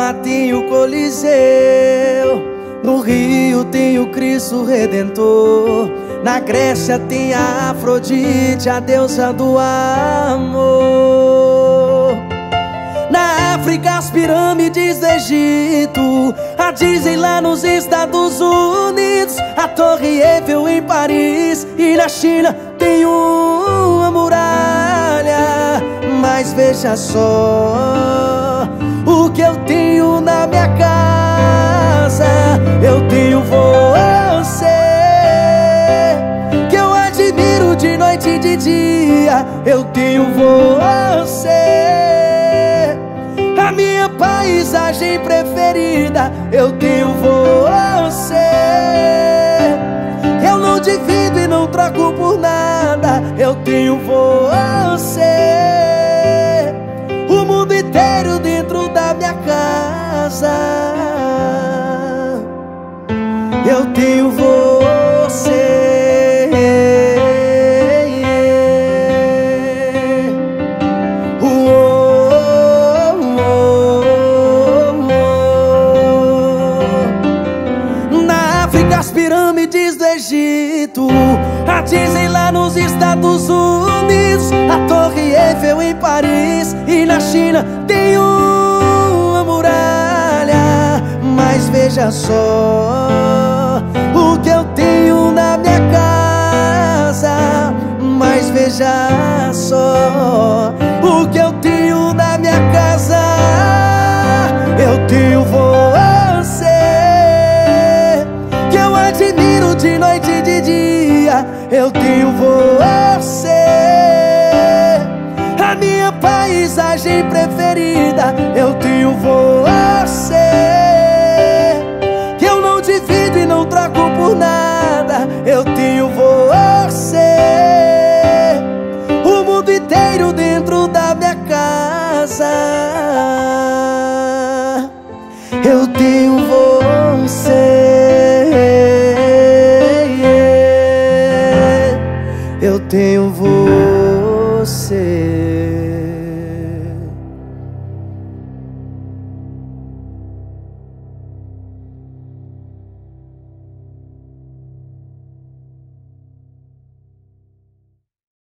Roma tem o Coliseu, no Rio tem o Cristo Redentor, na Grécia tem a Afrodite, a deusa do amor. Na África as pirâmides do Egito, a Disney lá nos Estados Unidos, a Torre Eiffel em Paris, e na China tem uma muralha. Mas veja só o que eu tenho na minha casa. Eu tenho você, que eu admiro de noite e de dia. Eu tenho você, a minha paisagem preferida. Eu tenho você, eu não divido e não troco por nada. Eu tenho você, o mundo inteiro dentro da minha casa. Eu tenho você, na África as pirâmides do Egito, a Disney lá nos Estados Unidos, a Torre Eiffel em Paris, e na China tem uma muralha. Mas veja só o que eu tenho na minha casa. Mas veja só o que eu tenho na minha casa. Eu tenho você, que eu admiro de noite e de dia. Eu tenho você, a minha paisagem preferida. Eu tenho você, que eu não divido e não troco por nada. Eu tenho você, o mundo inteiro dentro da minha casa.